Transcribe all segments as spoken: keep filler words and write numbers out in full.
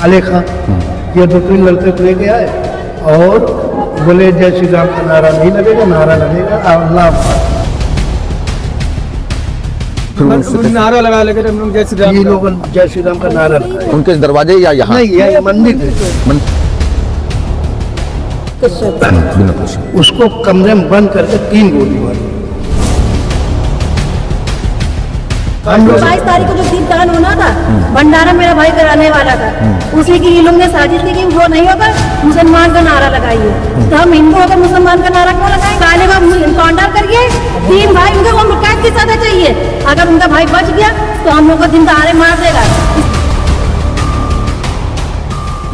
काले खान ये दो तीन लड़के ले के आए और बोले जय श्री राम का नारा नहीं लगेगा, नारा लगेगा अल्लाह। नारा लगा लेकर हम लोग जय श्री राम, ये लोग जय श्री राम का नारा लगाए उनके दरवाजे या यहाँ नहीं मंदिर कश्यप उसको कमरे में बंद करके तीन गोली मारी। बाईस तारीख को जो दीपदान होना था, भंडारा मेरा भाई कराने वाला था, उसी की इन लोगों ने साजिश की कि वो नहीं होगा मुसलमान का नारा लगाइए, तो हम हिंदू होकर मुसलमान का नारा क्यों लगाएं? काले को काउंटर करिए, तीन भाई उनको हम कैद के साथ चाहिए, अगर उनका भाई बच गया तो हम लोग को जिंदा आरे मार देगा।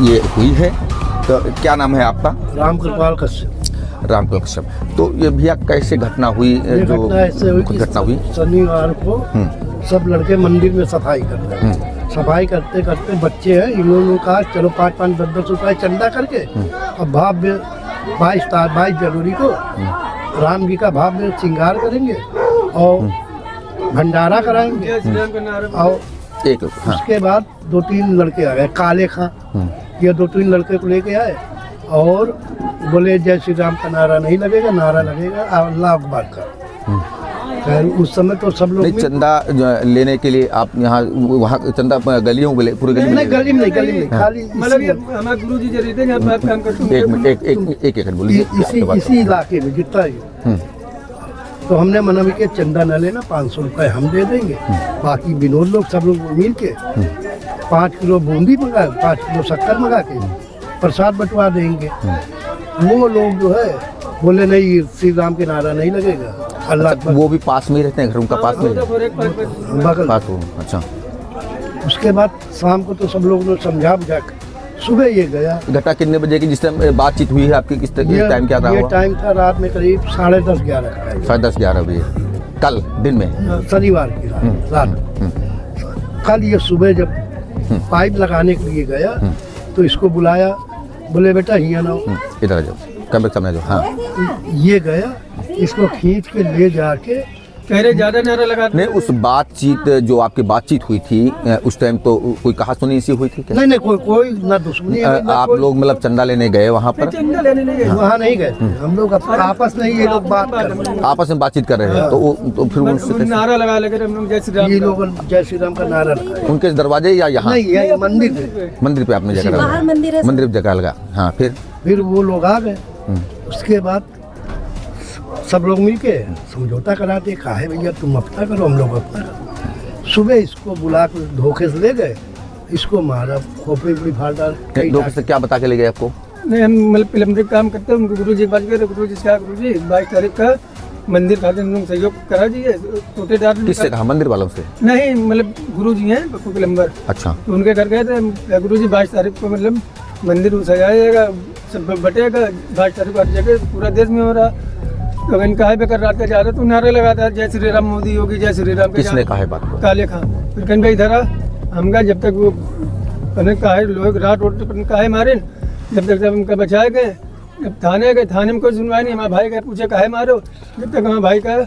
ये हुई है तो क्या नाम है आपका? राम कश्यप। राम कश्यप, तो ये भैया कैसे घटना हुई? जो घटना हुई शनिवार को सब लड़के मंदिर में सफाई करते हैं, सफाई करते करते बच्चे हैं, इन लोगों ने कहा चलो पाँच पाँच दस दस रुपये चंदा करके अब भाव में बाईस तार बाईस जनवरी को राम जी का भाव में श्रृंगार करेंगे और भंडारा कराएंगे और उसके बाद दो तीन लड़के आ गए काले खान, ये दो तीन लड़के को लेके आए और बोले जय श्री राम का नारा नहीं लगेगा, नारा लगेगा अल्लाह अकबर का। उस समय तो सब लोग चंदा लेने के लिए आप यहाँ वहाँ चंदा गलियों पूरी गली में गली में नहीं गली में खाली मतलब हमारे गुरु जी जरिए एक एक बोलिए इसी इलाके में जितना ही, तो हमने मना भी किया चंदा न लेना, पाँच सौ रुपये हम दे देंगे, बाकी विनोद लोग सब लोग मिल के पाँच किलो बूंदी मंगा पाँच किलो शक्कर मंगा के प्रसाद बंटवा देंगे। वो लोग जो है बोले नहीं श्री राम के नारा नहीं लगेगा अल्लाह। वो भी पास में रहते हैं घर उनका, पास में बगल पास हो। अच्छा, उसके बाद शाम को तो सब लोग समझा बुझा कर सुबह ये गया। घटना कितने बजे की जिस टाइम बातचीत हुई है आपकी? किस टाइम क्या था? ये टाइम था रात में करीब साढ़े दस ग्यारह का, साढ़े दस ग्यारह बजे कल दिन में शनिवार की रात। कल ये सुबह जब पाइप लगाने के लिए गया तो इसको बुलाया, बोले बेटा यहाँ ना इधर जाओ कमरे सामने जाओ। हाँ ये गया, इसको खींच के ले जाके पहले ज्यादा नारा लगा नहीं। उस बातचीत जो आपकी बातचीत हुई थी उस टाइम तो कोई कहा सुनी सी हुई थी क्या? नहीं नहीं कोई कोई ना दुश्मनी। आप लोग मतलब चंदा लेने गए वहाँ पर? चंदा लेने नहीं गए, वहाँ नहीं गए हम लोग, आपस में ये लोग बात कर आपस में बातचीत कर रहे हैं तो फिर नारा लगा लेकर हम लोग जय श्री राम, ये लोग जय श्री राम का नारा लगा उनके दरवाजे या यहाँ मंदिर मंदिर पे आपने जगह लगा, मंदिर पे जगह लगा। हाँ फिर फिर वो लोग आ गए, उसके बाद सब लोग मिलके समझौता कराते, काहे भैया तुम अपना करो हम लोग अपना करो। सुबह इसको बुला कर धोखे से ले गए, इसको मारा खोपड़ी भी फाड़ डाल। धोखे से क्या बता के ले गए आपको? नहीं हम मतलब प्लम्बिंग काम करते हैं, गुरु जी बात कर गुरु जी क्या गुरु जी बाईस तारीख का मंदिर खाते हम लोग सहयोग करा दीजिए छोटेदार। किससे कहा? मंदिर वालों से नहीं, मतलब गुरु जी हैं पप्पू प्लम्बर। अच्छा, उनके घर गए थे गुरु जी बाईस तारीख को मतलब मंदिर सजाया जाएगा सब बटेगा बाईस तारीख को हर जगह पूरा देश में हो रहा। तो कहा बेकर रात का जा रहा तो नारा लगा था जय श्री राम मोदी होगी जय श्री राम। किसने कहा है बात? काले खान। फिर कहीं भाई धरा हम कहा जब तक वो कहा है लोग रात रोड कहा है मारे, जब तक उनका बचाए गए जब थाने गए थाने में कोई सुनवाई नहीं। हमारे भाई का पूछे कहा है मारो, जब तक हमारे भाई का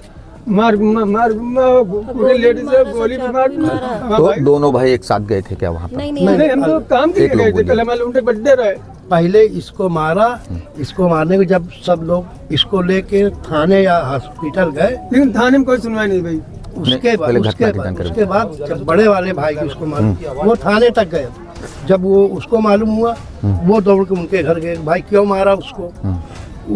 मार मार पूरे लेडी से गोली मार। तो दोनों भाई एक साथ गए थे क्या वहाँ? नहीं हम लोग काम के गए थे, कल हमारे उनके बर्थडे रहे। पहले इसको मारा, इसको मारने को जब सब लोग इसको लेके थाने या हॉस्पिटल गए लेकिन थाने में कोई सुनवाई नहीं भाई। उसके बाद उसके बाद उसके बाद जब बड़े वाले भाई को उसको मारा वो थाने तक गए, जब वो उसको मालूम हुआ वो दौड़ के उनके घर गए भाई क्यों मारा उसको।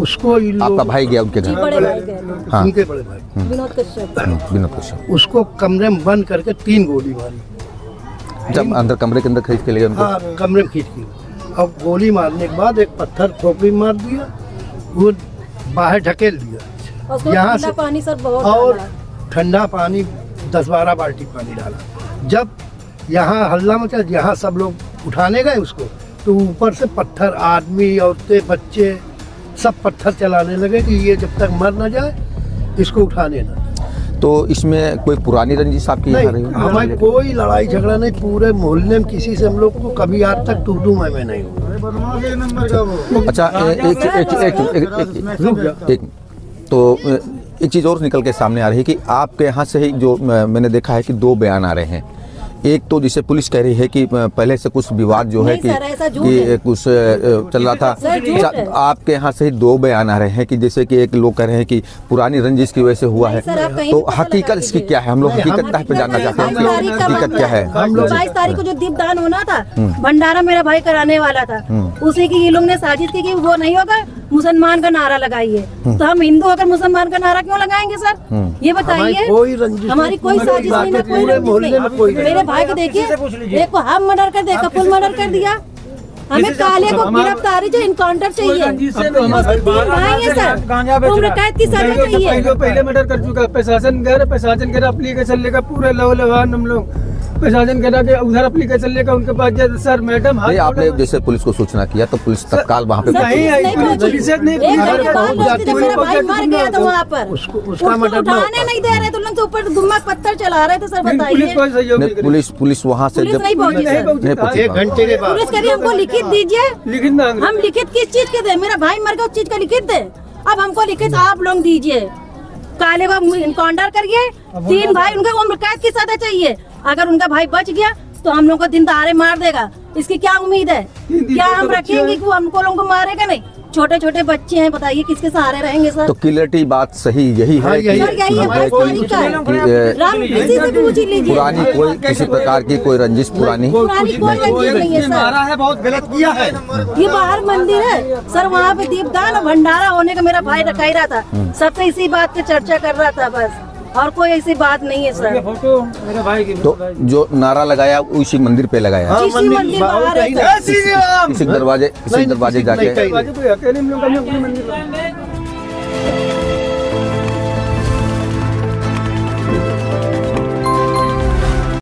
उसको आपका भाई गया उनके घर, बड़े भाई गए उनके बड़े भाई विनोद कश्यप। विनोद कश्यप उसको कमरे में बंद करके तीन गोली मारी, जब अंदर कमरे के अंदर खींच के ले गए उनको, कमरे में खींच के। अब गोली मारने के बाद एक पत्थर खोपड़ी मार दिया, वो बाहर ढकेल दिया यहाँ से पानी सर बहुत, और ठंडा पानी दस बारह बाल्टी पानी डाला। जब यहाँ हल्ला मचा, यहाँ सब लोग उठाने गए उसको तो ऊपर से पत्थर आदमी औरतें बच्चे सब पत्थर चलाने लगे कि ये जब तक मर ना जाए इसको उठा लेना। तो इसमें कोई पुरानी रंजिश आपकी नहीं? रही हमारी कोई लड़ाई झगड़ा नहीं, पूरे मोहल्ले में किसी से हम लोग को कभी आज तक टू टू में नहीं हुआ। अच्छा एक एक एक एक तो एक चीज़ और निकल के सामने आ रही है कि आपके यहाँ से ही जो मैंने देखा है कि दो बयान आ रहे हैं, एक तो जिसे पुलिस कह रही है कि पहले से कुछ विवाद जो है कि, कि कुछ चल रहा था, आपके यहाँ से दो बयान आ रहे हैं कि जैसे कि एक लोग कह रहे हैं कि पुरानी रंजिश की वजह से हुआ है, तो हकीकत इसकी क्या है? हम लोग हकीकत पे जानना चाहते हैं, हकीकत क्या है? बाईस तारीख को जो दीपदान होना था, भंडारा मेरा भाई कराने वाला था, उसी की ये लोग ने साजिश की कि वो नहीं होगा, मुसलमान का नारा लगाइए, तो हम हिंदू होकर मुसलमान का नारा क्यों लगाएंगे सर? ये बताइए। हमारी कोई साजिश नहीं। मेरे भाई को देखिए, देखो हम मर्डर कर दिया, कपूर मर्डर कर दिया, हमें काले को गिरफ्तारी चाहिए, इनकाउंटर चाहिए, सर उम्र कैद की सजा चाहिए। पहले मर्डर कर चुका, प्रशासन कह रहा प्रशासन कह रहा एप्लीकेशन लेकर पूरे लव लवान हम लोग प्रशासन कह रहा कि उधर एप्लीकेशन लेकर उनके पास जाए। सर मैडम हाँ आपने जैसे पुलिस को सूचना किया तो पुलिस तत्काल वहाँ पे पुलिस पुलिस वहाँ से जब पुलिस कह रही हमको लिखित दीजिए, लिखित हम लिखित किस चीज के दे? मेरा भाई मर गया, उस चीज का लिखित दे। अब हमको लिखित आप लोग दीजिए, काले बाबू इनकाउंटर करिए, तीन भाई उनके उम्र कैद की सजा चाहिए। अगर उनका भाई बच गया तो हम लोगों को दिन दहाड़े मार देगा, इसकी क्या उम्मीद है? क्या हम रखेंगे कि वो हमको लोगों को मारेगा? नहीं, छोटे छोटे बच्चे हैं, बताइए किसके सहारे रहेंगे सर? तो क्लियरिटी बात सही यही है कि पुरानी कोई किसी प्रकार की कोई रंजिश पुरानी नहीं है, बहुत गलत किया है। ये बाहर मंदिर है सर, वहाँ पे दीपदान और भंडारा होने का मेरा भाई रखा ही रहा था, सबसे इसी बात पे चर्चा कर रहा था, बस और कोई ऐसी बात नहीं है सर। फोटो मेरे भाई की, तो जो नारा लगाया उसी मंदिर पे लगाया, किसी मंदिर बाहर, किसी दरवाजे किसी दरवाजे जाके।